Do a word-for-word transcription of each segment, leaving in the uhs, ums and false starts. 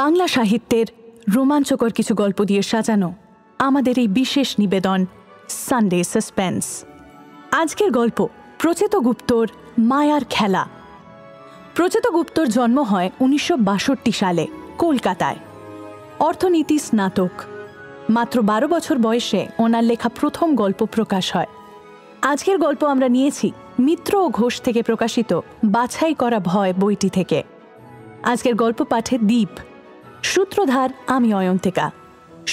বাংলা সাহিত্যের রোমাঞ্চকর কিছু গল্প দিয়ে সাজানো আমাদের এই বিশেষ নিবেদন সানডে সাসপেন্স। আজকের গল্প প্রচেতো গুপ্তর মায়ার খেলা। প্রচেতো গুপ্তর জন্ম হয় উনিশশো বাষট্টি সালে কলকাতায়। অর্থনীতি স্নাতক। মাত্র বারো বছর বয়সে ওনার লেখা প্রথম গল্প প্রকাশ হয়। আজকের গল্প আমরা নিয়েছি মিত্র ও ঘোষ থেকে প্রকাশিত বাছাই করা ভয় বইটি থেকে। আজকের গল্প পাঠে দীপ, সূত্রধার, আমি অয়ন্তিকা।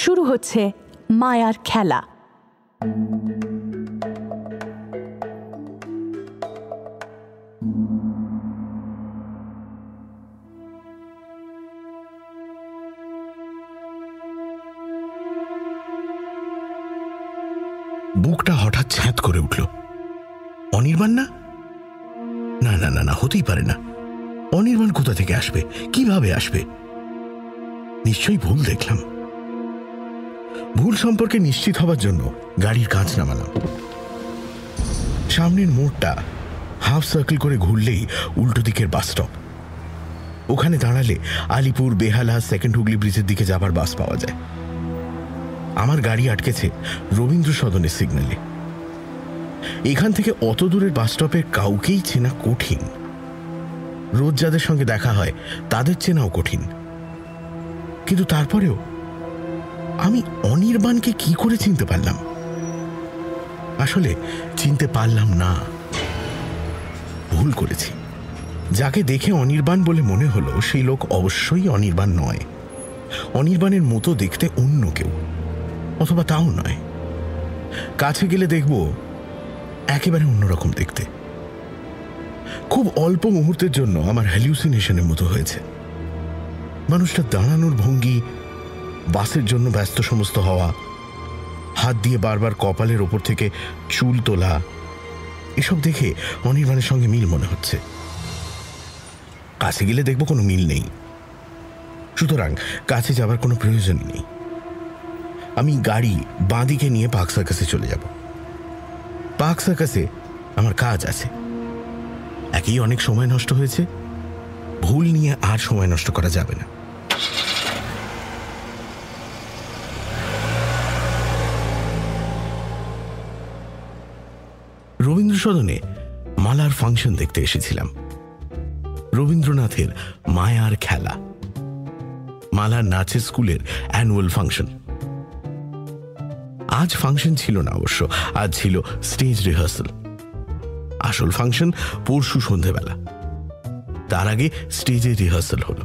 শুরু হচ্ছে মায়ার খেলা। বুকটা হঠাৎ ছ্যাঁত করে উঠল। অনির্বাণ? না না না না না হতেই পারে না। অনির্বাণ কোথা থেকে আসবে? কিভাবে আসবে? নিশ্চয়ই ভুল দেখলাম। ভুল সম্পর্কে নিশ্চিত হবার জন্য গাড়ির কাঁচ নামালাম। সামনের মোড়টা হাফ সার্কেল করে ঘুরলেই উল্টো দিকের বাস স্টপ। ওখানে দাঁড়ালে আলিপুর, বেহালা, সেকেন্ড হুগলি ব্রিজের দিকে যাবার বাস পাওয়া যায়। আমার গাড়ি আটকেছে রবীন্দ্র সদনের সিগন্যালে। এখান থেকে অত দূরের বাস স্টপে কাউকেই চেনা কঠিন। রোজ যাদের সঙ্গে দেখা হয় তাদের চেনাও কঠিন। কিন্তু তারপরেও আমি অনির্বাণকে কি করে চিনতে পারলাম? আসলে চিনতে পারলাম না, ভুল করেছি। যাকে দেখে অনির্বাণ বলে মনে হলো সেই লোক অবশ্যই অনির্বাণ নয়। অনির্বাণের মতো দেখতে অন্য কেউ, অথবা তাও নয়। কাছে গেলে দেখব একেবারে অন্যরকম দেখতে। খুব অল্প মুহূর্তের জন্য আমার হ্যালিউসিনেশনের মতো হয়েছে। মানুষটা দাঁড়ানোর ভঙ্গি, বাসের জন্য ব্যস্ত সমস্ত হওয়া, হাত দিয়ে বারবার কপালের ওপর থেকে চুল তোলা, এসব দেখে অনির্বাণের সঙ্গে মিল মনে হচ্ছে। কাছে গেলে দেখব কোনো মিল নেই, সুতরাং কাছে যাবার কোনো প্রয়োজন নেই। আমি গাড়ি বাঁদিকে নিয়ে পার্ক সার্কাসে চলে যাব। পার্ক সার্কাসে আমার কাজ আছে। একই অনেক সময় নষ্ট হয়েছে, ভুল নিয়ে আর সময় নষ্ট করা যাবে না। রবীন্দ্র সদনে মালার ফাংশন দেখতে এসেছিলাম, রবীন্দ্রনাথের মায়ার খেলা, মালার নাচের স্কুলের অ্যানুয়াল ফাংশন। আজ ফাংশন ছিল না অবশ্য, আজ ছিল স্টেজ রিহার্সাল। আসল ফাংশন পরশু সন্ধেবেলা, তার আগে স্টেজে রিহার্সাল হল।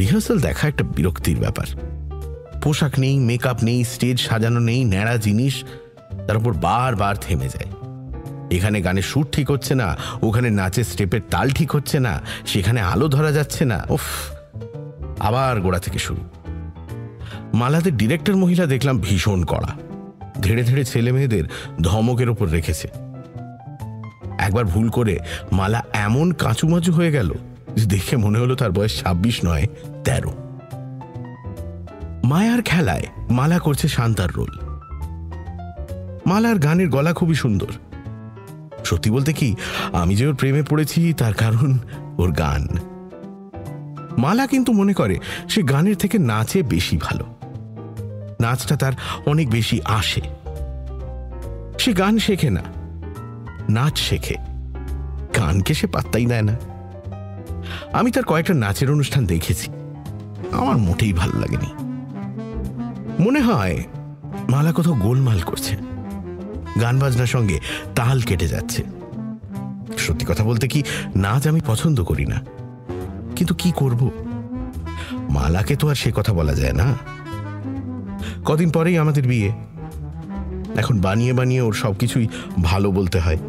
রিহার্সাল দেখা একটা বিরক্তির ব্যাপার। পোশাক নেই, মেকআপ নেই, স্টেজ সাজানো নেই, ন্যাড়া জিনিস, তার উপর বারবার থেমে যায়। এখানে গানের সুর ঠিক হচ্ছে না, ওখানে নাচের স্টেপের তাল ঠিক হচ্ছে না, সেখানে আলো ধরা যাচ্ছে না। উফ, আবার গোড়া থেকে শুরু। মালাদের ডিরেক্টর মহিলা দেখলাম ভীষণ কড়া, ধেড়ে ধেড়ে ছেলে মেয়েদের ধমকের ওপর রেখেছে। একবার ভুল করে মালা এমন কাঁচুমাচু হয়ে গেল যে দেখে মনে হলো তার বয়স ছাব্বিশ নয়, তেরো। মায়ার খেলায় মালা করছে শান্তার রোল। মালার গানের গলা খুবই সুন্দর। সত্যি বলতে কি, আমি যে ওর প্রেমে পড়েছি তার কারণ ওর গান। মালা কিন্তু মনে করে সে গানের থেকে নাচে বেশি ভালো, নাচটা তার অনেক বেশি আসে। সে গান শেখে না, নাচ শেখে। গানকে সে পাত্তাই দেয় না। আমি তার কয়েকটা নাচের অনুষ্ঠান দেখেছি, আমার মোটেই ভালো লাগেনি। মনে হয় মালা কোথাও গোলমাল করছে, গান বাজনার সঙ্গে তাল কেটে যাচ্ছে। সত্যি কথা বলতে কি, নাচ আমি পছন্দ করি না, কিন্তু কি করব, মালাকে তো আর সে কথা বলা যায় না। কদিন পরেই আমাদের বিয়ে, এখন বানিয়ে বানিয়ে ওর সবকিছুই ভালো বলতে হয়।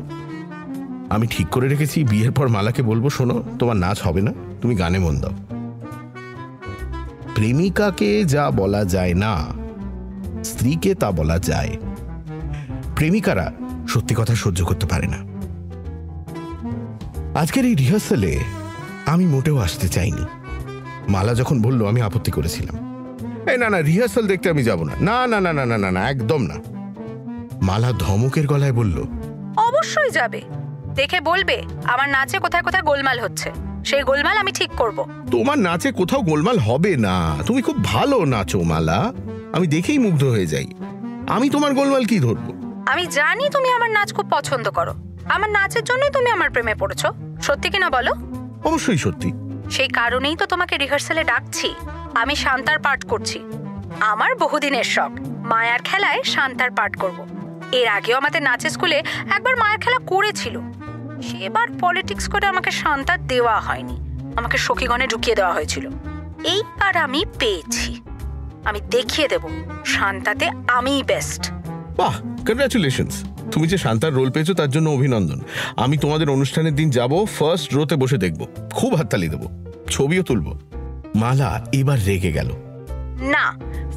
আমি ঠিক করে রেখেছি বিয়ের পর মালাকে বলবো, শোনো, তোমার নাচ হবে না, তুমি গানে মন দাও। প্রেমিকাকে যা বলা যায় না, স্ত্রীকে তা বলা যায়। প্রেমিকারা সত্যি কথা সহ্য করতে পারে না। আজকের এই রিহার্সালে আমি মোটেও আসতে চাইনি। মালা যখন বলল আমি আপত্তি করেছিলাম, এই না না, রিহার্সাল দেখতে আমি যাব না, না না না না না না, একদম না। মালা ধমকের গলায় বলল, অবশ্যই যাবে, দেখে বলবে আমার নাচে কোথায় কোথায় গোলমাল হচ্ছে। সেই গোলমাল আমি ঠিক করব। তোমার নাচে কোথাও গোলমাল হবে না, তুমি খুব ভালো নাচো মালা, আমি দেখেই মুগ্ধ হয়ে যাই। আমি তোমার গোলমাল কি ধরব? আমি জানি তুমি আমার নাচ খুব পছন্দ করো, আমার নাচের জন্যই তুমি আমার প্রেমে পড়েছো, সত্যি কি না বলো? অবশ্যই সত্যি। সেই কারণেই তো তোমাকে রিহার্সালে ডাকছি। আমি শান্তার পাঠ করছি, আমার বহুদিনের শখ, মায়ার খেলায় শান্তার পাঠ করব। এর আগেও আমাদের নাচের স্কুলে একবার মায়ার খেলা করেছিল, সেবার পলিটিক্স করে আমাকে শান্তার দেওয়া হয়নি, আমাকে সখীগণে ঢুকিয়ে দেওয়া হয়েছিল। এইবার আমি পেয়েছি, আমি দেখিয়ে দেব শান্তাতে আমিই বেস্ট। বাহ, কনগ্রাচুলেশনস! তুমি যে শান্তার রোল পেয়েছো তার জন্য অভিনন্দন। আমি তোমাদের অনুষ্ঠানের দিন যাব, ফার্স্ট রোতে বসে দেখব, খুব হাততালি দেব, ছবিও তুলব। মালা এবার রেগে গেল। না,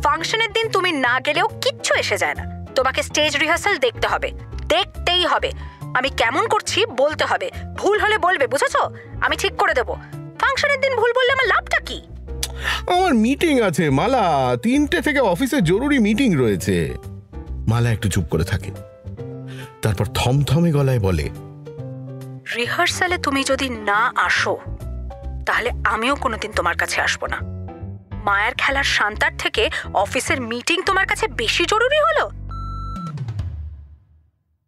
ফাংশনের দিন তুমি না গেলেও কিচ্ছু এসে যায় না, তোমাকে স্টেজ রিহার্সাল দেখতে হবে, দেখতেই হবে। আমি কেমন করছি বলতে হবে, ভুল হলে বলবে, বুঝেছো? আমি ঠিক করে দেব। ফাংশনের দিন ভুল বললে আমার লাভটা কি? আমার মিটিং আছে মালা, তিনটে থেকে অফিসে জরুরি মিটিং রয়েছে। মালা একটু চুপ করে থাকে, তারপর থমথমে গলায় বলে, রিহার্সালে তুমি যদি না আসো তাহলে আমিও কোনোদিন তোমার কাছে আসবো না। মায়ার খেলার শান্তার থেকে অফিসের মিটিং তোমার কাছে বেশি জরুরি হলো?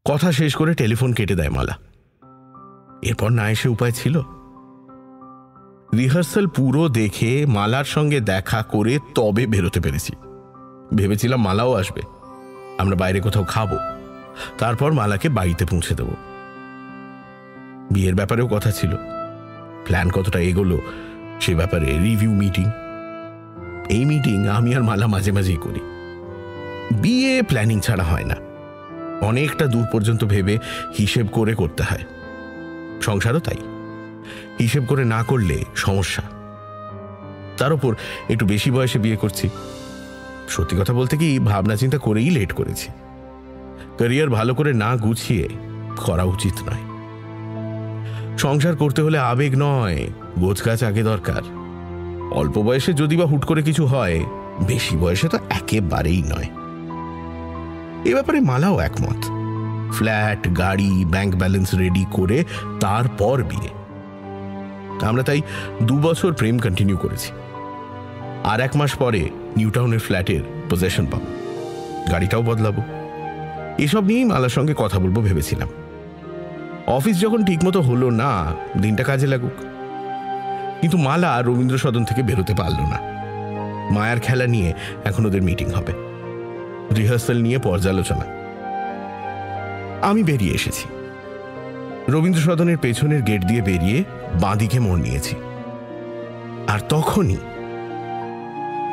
কথা শেষ করে টেলিফোন কেটে দেয় মালা। এরপর না এসে উপায় ছিল? রিহার্সাল পুরো দেখে মালার সঙ্গে দেখা করে তবে বেরোতে পেরেছি। ভেবেছিলাম মালাও আসবে, আমরা বাইরে কোথাও খাবো, তারপর মালাকে বাড়িতে পৌঁছে দেব। বিয়ের ব্যাপারেও কথা ছিল, প্ল্যান কতটা এগোলো সে ব্যাপারে রিভিউ মিটিং। এই মিটিং আমি আর মালা মাঝে মাঝেই করি, বিয়ে প্ল্যানিং ছাড়া হয় না, অনেকটা দূর পর্যন্ত ভেবে হিসেব করে করতে হয়, সংসারও তাই। হিসেব করে না করলে সমস্যা, তার উপর একটু বেশি বয়সে বিয়ে করছি। সত্যি কথা বলতে কি, ভাবনা চিন্তা করেই লেট করেছি, ক্যারিয়ার ভালো করে না গুছিয়ে করা উচিত নয়। সংসার করতে হলে আবেগ নয়, গোছগাছ আগে দরকার। অল্প বয়সে যদি বা হুট করে কিছু হয়, বেশি বয়সে তো একেবারেই নয়। এ ব্যাপারে মালাও একমত। ফ্ল্যাট, গাড়ি, ব্যাংক ব্যালেন্স রেডি করে তারপর বিয়ে। আমরা তাই দু বছর প্রেম কন্টিনিউ করেছি, আর এক মাস পরে নিউটাউনের ফ্ল্যাটের পজেশন পাবো, গাড়িটাও বদলাবো। এসব নিয়েই মালার সঙ্গে কথা বলবো ভেবেছিলাম। অফিস যখন ঠিকমতো হলো না, দিনটা কাজে লাগুক। কিন্তু মালা রবীন্দ্র সদন থেকে বেরোতে পারল না। মায়ার খেলা নিয়ে এখন ওদের মিটিং হবে, রিহার্সাল নিয়ে পর্যালোচনা। আমি বেরিয়ে এসেছি, রবীন্দ্র সদনের পেছনের গেট দিয়ে বেরিয়ে বাঁদিকে মোড় নিয়েছি, আর তখনই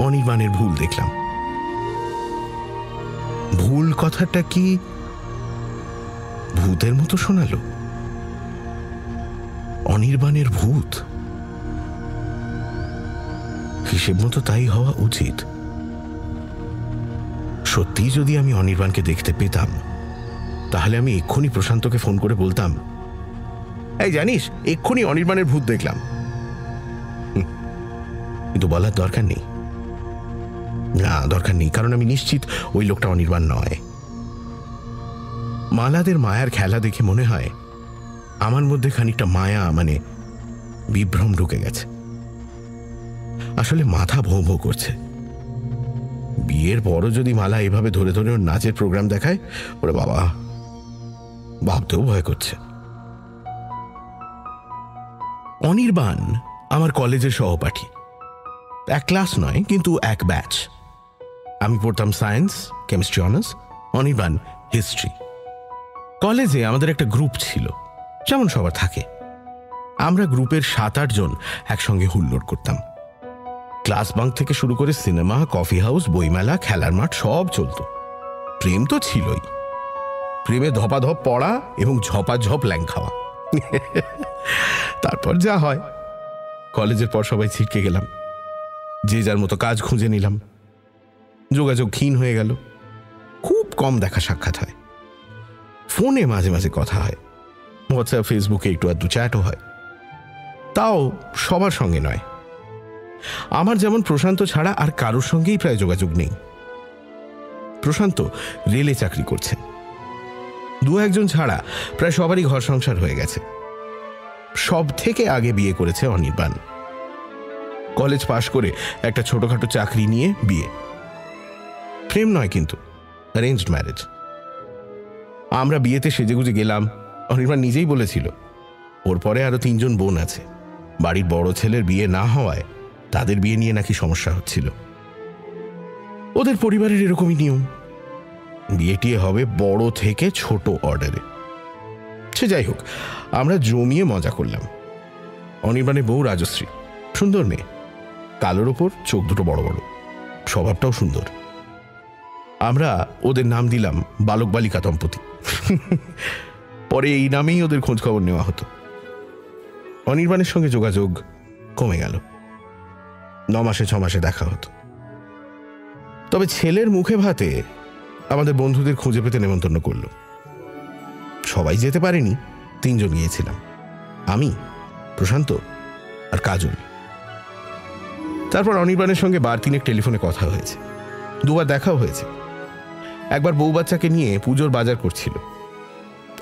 অনির্বাণের ভুল দেখলাম। ভুল কথাটা কি ভূতের মতো শোনালো? অনির্বাণের ভূত, হিসেব মতো তাই হওয়া উচিত। সত্যি যদি আমি অনির্বাণকে দেখতে পেতাম, তাহলে আমি এক্ষুনি প্রশান্তকে ফোন করে বলতাম, এই জানিস, এক্ষুনি অনির্বাণের ভূত দেখলাম। কিন্তু বলার দরকার নেই, না দরকার নেই, কারণ আমি নিশ্চিত ওই লোকটা অনির্বাণ নয়। মালাদের মায়ার খেলা দেখে মনে হয় আমার মধ্যে খানিকটা মায়া, মানে বিভ্রম ঢুকে গেছে। আসলে মাথা ভৌ ভৌ করছে। বিয়ের পরও যদি মালা এভাবে ধরে ধরে ওর নাচের প্রোগ্রাম দেখায়, ওরে বাবা, ভাবতেও ভয় করছে। অনির্বাণ আমার কলেজের সহপাঠী, এক ক্লাস নয় কিন্তু এক ব্যাচ। আমি পড়তাম science, chemistry honours, Anirban history. কলেজে আমাদের একটা গ্রুপ ছিল, যেমন সবার থাকে। আমরা গ্রুপের সাত আট জন একসঙ্গে হুল্লোড় করতাম। ক্লাস বাঙ্ক থেকে শুরু করে সিনেমা, কফি হাউস, বইমেলা, খেলার মাঠ, সব চলত। প্রেম তো ছিলই, প্রেমে ধপাধপ পড়া এবং ঝপাঝপ ল্যাং খাওয়া। তারপর যা হয়, কলেজের পর সবাই ছিটকে গেলাম, যে যার মতো কাজ খুঁজে নিলাম, যোগাযোগ ক্ষীণ হয়ে গেল। খুব কম দেখা সাক্ষাৎ হয়, ফোনে মাঝে মাঝে কথা হয়, হোয়াটসঅ্যাপ, ফেসবুকে একটু আধটু চ্যাটও হয়, তাও সবার সঙ্গে নয়। আমার যেমন প্রশান্ত ছাড়া আর কারোর সঙ্গেই প্রায় যোগাযোগ নেই। প্রশান্ত রেলে চাকরি করছে, দু একজন ছাড়া প্রায় সবারই ঘর সংসার হয়ে গেছে। সবথেকে আগে বিয়ে করেছে অনির্বাণ। কলেজ পাশ করে একটা ছোটখাটো চাকরি নিয়ে বিয়ে, প্রেম নয় কিন্তু, অ্যারেঞ্জড ম্যারেজ। আমরা বিয়েতে সেজেগুজে গেলাম, অনির্বাণ নিজেই বলেছিল ওর পরে আরো তিনজন বোন আছে, বাড়ির বড় ছেলের বিয়ে না হওয়ায় তাদের বিয়ে নিয়ে নাকি সমস্যা হচ্ছিল। ওদের পরিবারের এরকমই নিয়ম, বিয়েটিয়ে হবে বড় থেকে ছোট অর্ডারে। সে যাই হোক, আমরা জমিয়ে মজা করলাম। অনির্বাণের বউ রাজশ্রী, সুন্দর মেয়ে, কালোর ওপর চোখ দুটো বড় বড়, স্বভাবটাও সুন্দর। আমরা ওদের নাম দিলাম বালক বালিকা দম্পতি, পরে এই নামেই ওদের খোঁজ খবর নেওয়া হতো। অনির্বাণের সঙ্গে যোগাযোগ কমে গেল, ন মাসে ছ মাসে দেখা হতো। তবে ছেলের মুখে ভাতে আমাদের বন্ধুদের খুঁজে পেতে নেমন্তন্ন করল। সবাই যেতে পারেনি, তিনজন গিয়েছিলাম, আমি, প্রশান্ত আর কাজল। তারপর অনির্বাণের সঙ্গে বার তিনেক টেলিফোনে কথা হয়েছে, দুবার দেখাও হয়েছে। একবার বউ বাচ্চাকে নিয়ে পুজোর বাজার করছিল,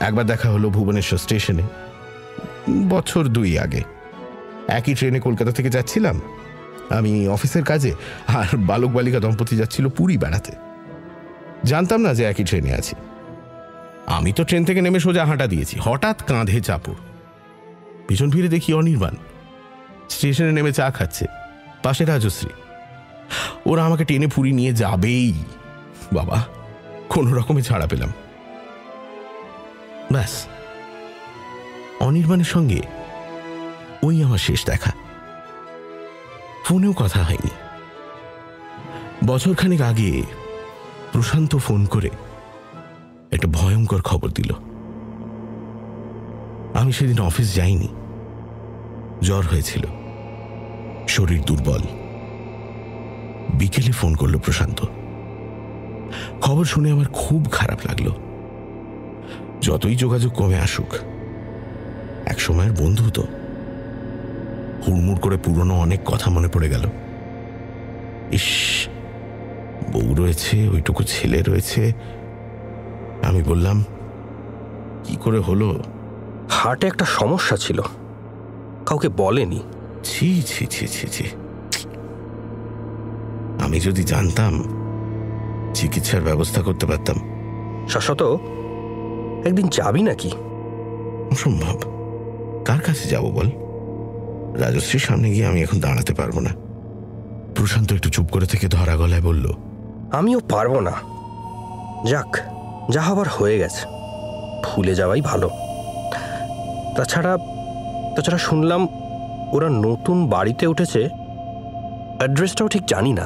একবার দেখা হলো ভুবনেশ্বর স্টেশনে বছর দুই আগে। একই ট্রেনে কলকাতা থেকে যাচ্ছিলাম আমি অফিসের কাজে, আর বালক বালিকা দম্পতি যাচ্ছিল পুরী বেড়াতে। জানতাম না যে একই ট্রেনে আছি। আমি তো ট্রেন থেকে নেমে সোজা হাঁটা দিয়েছি, হঠাৎ কাঁধে চাপড়। পিছন ফিরে দেখি অনির্বাণ স্টেশনে নেমে চা খাচ্ছে, পাশে রাজশ্রী। ওরা আমাকে টেনে পুরী নিয়ে যাবেই, বাবা কোনো রকমে ছাড়া পেলাম। ব্যাস, অনির্বাণের সঙ্গে ওই আমার শেষ দেখা। ফোনেও কথা হয়নি। বছরখানেক আগে প্রশান্ত ফোন করে একটা ভয়ঙ্কর খবর দিল। আমি সেদিন অফিস যাইনি, জ্বর হয়েছিল, শরীর দুর্বল। বিকেলে ফোন করল প্রশান্ত। খবর শুনে আমার খুব খারাপ লাগলো। যতই যোগাযোগ কমে আসুক, এক সময়ের বন্ধু তো। হুড়মুড় করে পুরনো অনেক কথা মনে পড়ে গেল। ইস, বউ রয়েছে, ওইটুকু ছেলে রয়েছে। আমি বললাম, কি করে হলো? হার্টে একটা সমস্যা ছিল, কাউকে বলেনি। ছি ছি ছি ছি ছি, আমি যদি জানতাম চিকিৎসার ব্যবস্থা করতে পারতাম। শাশ্বত, একদিন যাবি নাকি? অসম্ভব, কার কাছে যাব বল? রাজশ্রীর সামনে গিয়ে আমি এখন দাঁড়াতে পারবো না। প্রশান্ত একটু চুপ করে থেকে ধরা গলায় বলল, আমিও পারবো না, যাক যা হবার হয়ে গেছে, ভুলে যাওয়াই ভালো। তাছাড়া তাছাড়া শুনলাম ওরা নতুন বাড়িতে উঠেছে, অ্যাড্রেসটাও ঠিক জানি না,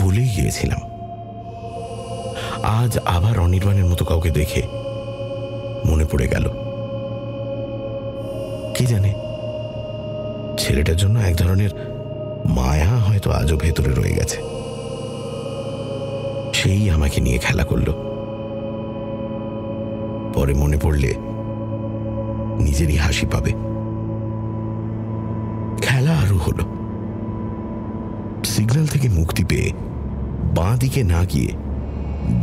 ভুলেই গিয়েছিলাম। আজ আবার অনির্বাণের মতো কাউকে দেখে মনে পড়ে গেল। কে জানে, ছেলেটার জন্য এক ধরনের মায়া হয়তো আজও ভেতরে রয়ে গেছে। সেই আমাকে নিয়ে খেলা করল। পরে মনে পড়লে নিজেরই হাসি পাবে। খেলা আরো হলো। সিগন্যাল থেকে মুক্তি পেয়ে বাঁ দিকে না গিয়ে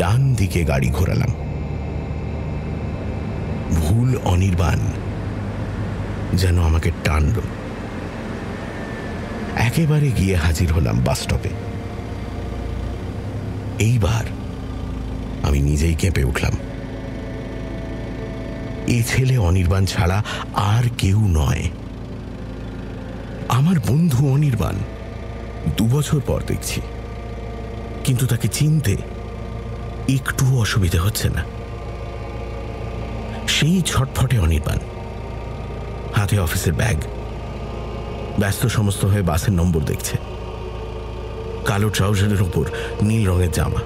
ডান দিকে গাড়ি ঘোরালাম। ভুল অনির্বাণ যেন আমাকে টানল। একেবারে গিয়ে হাজির হলাম বাস স্টপে। এইবার আমি নিজেই কেঁপে উঠলাম। এ ছেলে অনির্বাণ ছাড়া আর কেউ নয়। আমার বন্ধু অনির্বাণ দুবছর পর দেখছি, কিন্তু তাকে চিনতে একটু অসুবিধে হচ্ছে না। সেই ছটফটে অনির্বাণ, হাতে অফিসের ব্যাগ, ব্যস্ত সমস্ত হয়ে বাসের নম্বর দেখছে, কালো ট্রাউজারের উপর নীল রঙের জামা,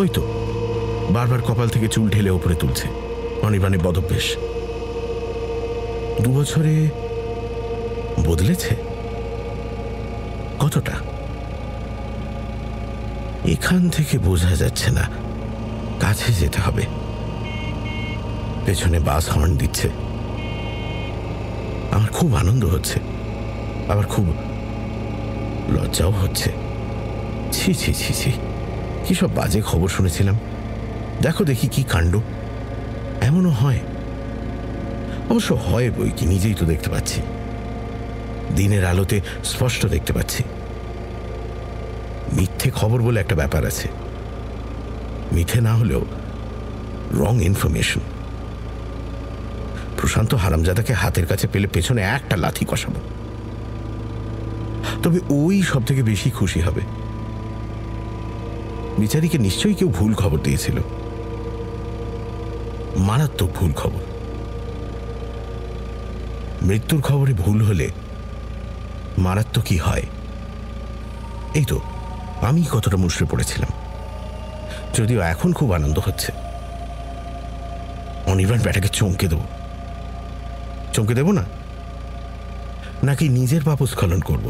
ওই তো বারবার কপাল থেকে চুল ঢেলে ওপরে তুলছে, অনির্বাণের বদভ্যাস। দু বছরে বদলেছে কতটা এখান থেকে বোঝা যাচ্ছে না, কাছে যেতে হবে। পেছনে বাস হর্ন দিচ্ছে, আমার খুব আনন্দ হচ্ছে, আবার খুব লজ্জাও হচ্ছে। ছি ছি ছি ছি, কি সব বাজে খবর শুনেছিলাম, দেখো দেখি কি কাণ্ড। এমনও হয় অবশ্য হয় বই কি, নিজেই তো দেখতে পাচ্ছি, দিনের আলোতে স্পষ্ট দেখতে পাচ্ছি। মিথ্যে খবর বলে একটা ব্যাপার আছে, মিথ্যে না হলেও রং ইনফরমেশন। প্রশান্ত হারামজাদাকে হাতের কাছে পেলে পেছনে একটা লাথি কষাবো, তবে ওই সব থেকে বেশি খুশি হবে। বিচারীকে নিশ্চয়ই কেউ ভুল খবর দিয়েছিল, মারাত্মক ভুল খবর। মৃত্যুর খবরে ভুল হলে মারাত্মকই হয়। এই তো আমি কতটা মুশড়ে পড়েছিলাম, যদিও এখন খুব আনন্দ হচ্ছে। অনির্বাণ ব্যাটাকে চমকে দেব, চমকে দেব না নাকি নিজের পাপস্খলন করব?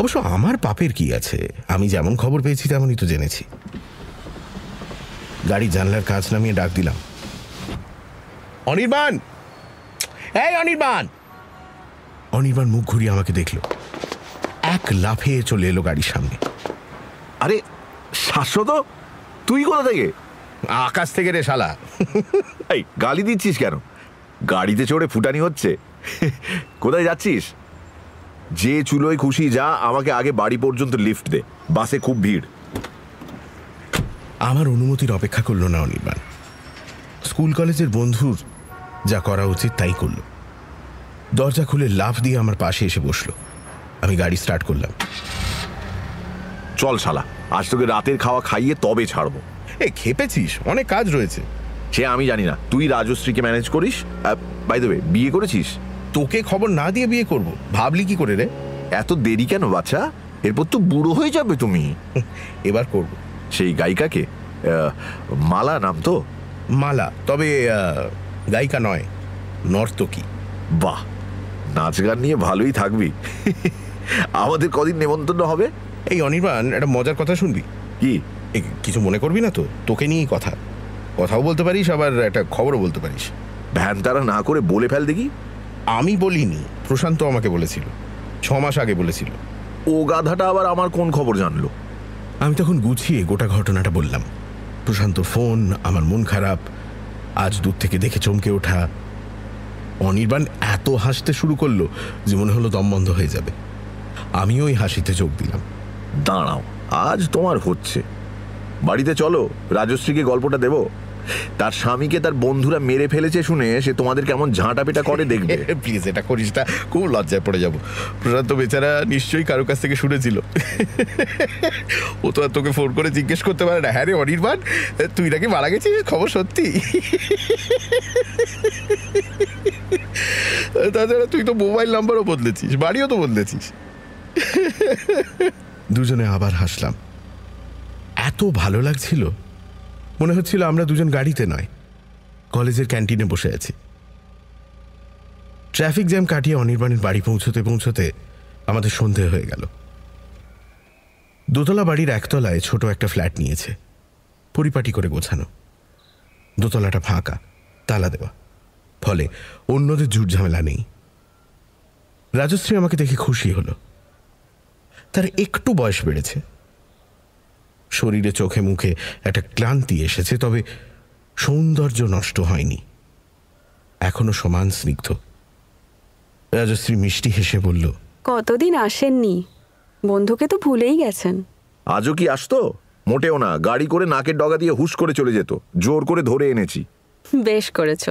অবশ্য আমার পাপের কি আছে, আমি যেমন খবর পেয়েছি তেমনই তো জেনেছি। গাড়ি জানলার কাজ নামিয়ে ডাক দিলাম, অনির্বাণ! এই অনির্বাণ! অনির্বাণ মুখ ঘুরিয়ে আমাকে দেখল, এক লাফে চলে এলো গাড়ির সামনে। আরে শাশ্বত, তুই কোথা থেকে? আকাশ থেকে রে শালা। এই গালি দিচ্ছিস কেন? গাড়িতে চড়ে ফুটানি হচ্ছে। কোথায় যাচ্ছিস? যে চুলোয় খুশি যা, আমাকে আগে বাড়ি পর্যন্ত লিফট দে, বাসে খুব ভিড়। আমার অনুমতির অপেক্ষা করলো না অনির্বাণ, স্কুল কলেজের বন্ধুর যা করা উচিত তাই করল। দরজা খুলে লাফ দিয়ে আমার পাশে এসে বসলো। আমি গাড়ি স্টার্ট করলাম। চল শালা, আজ তোকে রাতের খাওয়া খাইয়ে তবে ছাড়বো। এ খেপেছিস, অনেক কাজ রয়েছে। সে আমি জানি না, তুই রাজশ্রীকে ম্যানেজ করিস। বাই দ্য ওয়ে, বিয়ে করেছিস? তোকে খবর না দিয়ে বিয়ে করব ভাবলি কি করে রে? এত দেরি কেন বাচ্চা, এরপর তো বুড়ো হয়ে যাবে তুমি। এবার করব। সেই গায়িকাকে? মালা নাম তো? মালা, তবে গায়িকা নয়, নর্তকী। বাহ, নাচ গান নিয়ে ভালোই থাকবি। আমাদের কদিন নেমন্তন্ন হবে? এই অনির্বাণ, একটা মজার কথা শুনবি। কি? কিছু মনে করবি না তো? তোকে নিয়েই কথা, কথাও বলতে পারিস আবার একটা খবরও বলতে পারিস। ভ্যান তারা না করে বলে ফেল দেখি। আমি বলিনি, প্রশান্ত আমাকে বলেছিল, ছ মাস আগে বলেছিল। ও গাধাটা আবার আমার কোন খবর জানলো? আমি তখন গুছিয়ে গোটা ঘটনাটা বললাম। প্রশান্ত ফোন, আমার মন খারাপ, আজ দূর থেকে দেখে চমকে ওঠা। অনির্বাণ এত হাসতে শুরু করলো যে মনে হলো দম বন্ধ হয়ে যাবে। আমি ওই হাসিতে যোগ দিলাম। দাঁড়াও, আজ তোমার হচ্ছে। বাড়িতে চলো, রাজশ্রীকে গল্পটা দেব। তার স্বামীকে তার বন্ধুরা মেরে ফেলেছে শুনে সে তোমাদের কেমন ঝাঁটা পেটা করে দেখবে। প্লিজ এটা করিস না, খুব লজ্জায় পড়ে যাবো। প্রশান্ত বেচারা নিশ্চয়ই কারো কাছ থেকে শুনেছিল। ও তো আর তোকে ফোন করে জিজ্ঞেস করতে পারে না, হ্যাঁ রে অনির্বাণ, তুই নাকি মারা গেছিস, খবর সত্যি? তাছাড়া তুই তো মোবাইল নাম্বারও বদলেছিস, বাড়িও তো বদলেছিস। দুজনে আবার হাসলাম। এত ভালো লাগছিল, মনে হচ্ছিল আমরা দুজন গাড়িতে নয়, কলেজের ক্যান্টিনে বসে আছি। ট্রাফিক জ্যাম কাটিয়ে অনির্বাণের বাড়ি পৌঁছতে পৌঁছতে আমাদের সন্ধে হয়ে গেল। দোতলা বাড়ির একতলায় ছোট একটা ফ্ল্যাট নিয়েছে, পরিপাটি করে গোছানো। দোতলাটা ফাঁকা, তালা দেওয়া, ফলে অন্যদের ঝুট ঝামেলা নেই। রাজশ্রী আমাকে দেখে খুশি হলো। তার একটু বয়স বেড়েছে, শরীরে চোখে মুখে একটা ক্লান্তি এসেছে, তবে সৌন্দর্য নষ্ট হয়নি, এখনো সমান স্নিগ্ধ। রাজশ্রী মিষ্টি হেসে বলল, কতদিন আসেননি, বন্ধুকে তো ভুলেই গেছেন। আজও কি আসতো? মোটেও না, গাড়ি করে নাকের ডগা দিয়ে হুশ করে চলে যেত, জোর করে ধরে এনেছি। বেশ করেছ।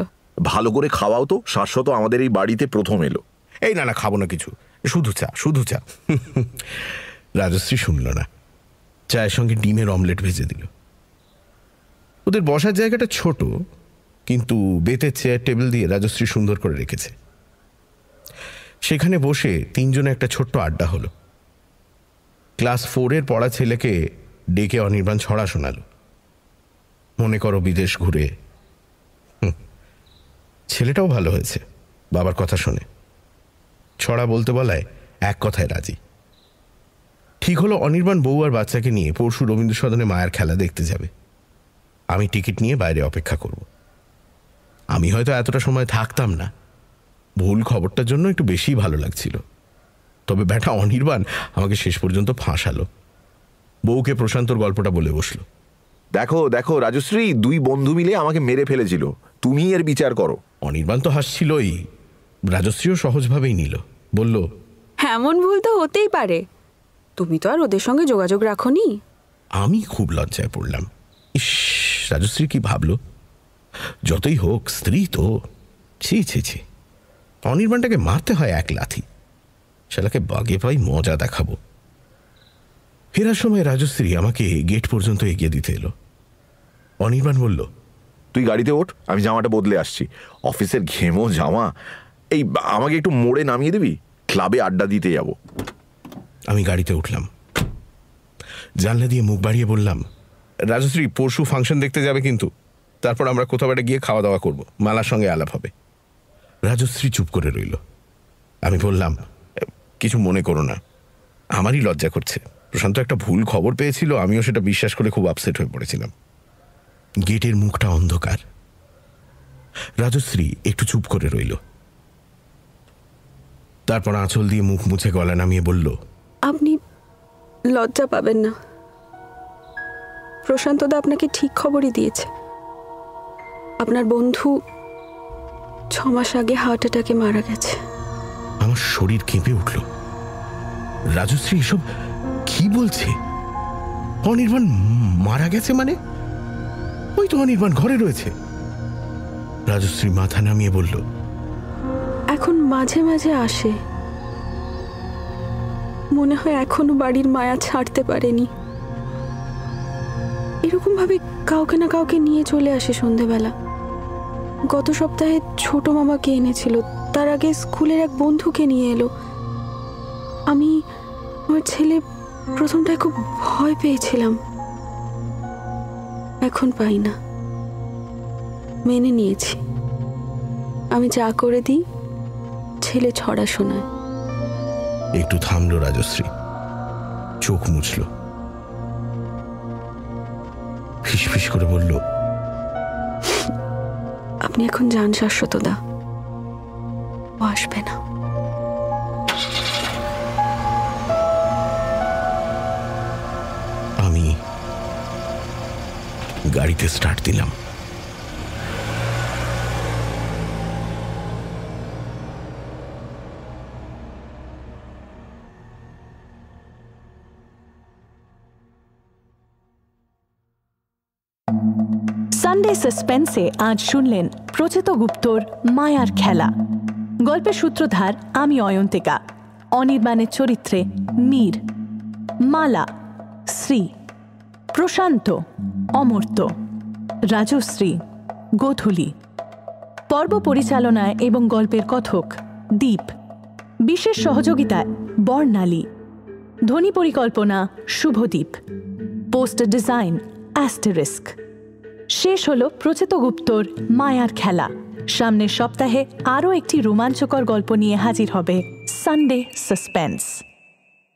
ভালো করে খাওয়াও তো, শাশ্বত আমাদের এই বাড়িতে প্রথম এলো। এই না না, খাবো না কিছু, শুধু চা, শুধু চা। রাজশ্রী শুনল না, চায়ের সঙ্গে ডিমের অমলেট ভেজে দিল। ওদের বসার জায়গাটা ছোট, কিন্তু বেতের চেয়ার টেবিল দিয়ে রাজশ্রী সুন্দর করে রেখেছে। সেখানে বসে তিনজনে একটা ছোট্ট আড্ডা হলো। ক্লাস ফোরের পড়া ছেলেকে ডেকে অনির্বাণ ছড়া শোনাল, মনে করো বিদেশ ঘুরে। ছেলেটাও ভালো হয়েছে, বাবার কথা শোনে, ছড়া বলতে বলায় এক কথায় রাজি। ঠিক হলো অনির্বাণ বউ আর বাচ্চাকে নিয়ে পরশু রবীন্দ্র সদনে মায়ের খেলা দেখতে যাবে। আমি টিকিট নিয়ে বাইরে অপেক্ষা করব। আমি হয়তো এতটা সময় থাকতাম না, ভুল খবরটার জন্য একটু বেশি ভালো লাগছিল। তবে ব্যাটা অনির্বাণ আমাকে শেষ পর্যন্ত ফাঁসালো, বউকে প্রশান্তর গল্পটা বলে বসল। দেখো দেখো রাজশ্রী, দুই বন্ধু মিলে আমাকে মেরে ফেলেছিল, তুমি এর বিচার করো। অনির্বাণ তো হাসছিলই, রাজশ্রীও সহজভাবেই নিল, বলল এমন ভুল তো হতেই পারে, তুমি তো আর ওদের সঙ্গে যোগাযোগ রাখোনি। আমি খুব লজ্জায় পড়লাম, ইস রাজশ্রী কি ভাবলো। যতই হোক স্ত্রী তো, ছি ছি ছি, অনির্বাণটাকে মারতে হয় এক লাথি, শালাকে বাগে পাই মজা দেখাবো। ফেরার সময় রাজশ্রী আমাকে গেট পর্যন্ত এগিয়ে দিতে এলো। অনির্বাণ বলল তুই গাড়িতে ওঠ, আমি জামাটা বদলে আসছি, অফিসের ঘেমো জামা, এই আমাকে একটু মোড়ে নামিয়ে দিবি, ক্লাবে আড্ডা দিতে যাব। আমি গাড়িতে উঠলাম, জানলা দিয়ে মুখ বাড়িয়ে বললাম রাজশ্রী পরশু ফাংশন দেখতে যাবে, কিন্তু তারপর আমরা কোথাও একটা গিয়ে খাওয়া দাওয়া করব, মালার সঙ্গে আলাপ হবে। রাজশ্রী চুপ করে রইল। আমি বললাম কিছু মনে করো না, আমারই লজ্জা করছে, প্রশান্ত একটা ভুল খবর পেয়েছিল, আমিও সেটা বিশ্বাস করে খুব আপসেট হয়ে পড়েছিলাম। গেটের মুখটা অন্ধকার, রাজশ্রী একটু চুপ করে রইল, তারপর আঁচল দিয়ে মুখ মুছে গলা নামিয়ে বলল আপনি লজ্জা পাবেন না, প্রশান্তদা আপনাকে ঠিক খবরই দিয়েছে, আপনার বন্ধু ছ মাস আগে হার্ট অ্যাটাকে মারা গেছে। আমার শরীর কেঁপে উঠল, রাজশ্রী এসব কি বলছে? অনির্বাণ মারা গেছে মানে? ওই তো অনির্বাণ ঘরে রয়েছে। রাজশ্রী মাথা নামিয়ে বলল এখন মাঝে মাঝে আসে, মনে হয় এখনো বাড়ির মায়া ছাড়তে পারেনি, এরকম ভাবে কাউকে না কাউকে নিয়ে চলে আসে সন্ধেবেলা। গত সপ্তাহে ছোট মামাকে এনেছিল, তার আগে স্কুলের এক বন্ধুকে নিয়ে এলো। আমি আমার ছেলে প্রথমটায় খুব ভয় পেয়েছিলাম, এখন পাই না, মেনে নিয়েছি, আমি যা করে দিই ছেলে ছড়া শোনায়। একটু থামলো রাজশ্রী, চোখ মুছল, ফিসফিস করে বলল আপনি এখন যান শাশ্বতদা, ও আসবে না। আমি গাড়িতে স্টার্ট দিলাম, সাসপেন্সে আজ শুনলেন প্রচেতো গুপ্তর মায়ার খেলা। গল্পের সূত্রধার আমি অয়ন্তিকা, অনির্বাণের চরিত্রে মীর, মালা শ্রী, প্রশান্ত অমর্ত, রাজশ্রী গোধুলি। পর্ব পরিচালনায় এবং গল্পের কথক দীপ, বিশেষ সহযোগিতায় বর্ণালী, ধ্বনি পরিকল্পনা শুভদীপ, পোস্টার ডিজাইন অ্যাস্টেরিস্ক। শেষ হলো প্রচেতো গুপ্তর মায়ার খেলা। সামনের সপ্তাহে আরও একটি রোমাঞ্চকর গল্প নিয়ে হাজির হবে সানডে সাসপেন্স।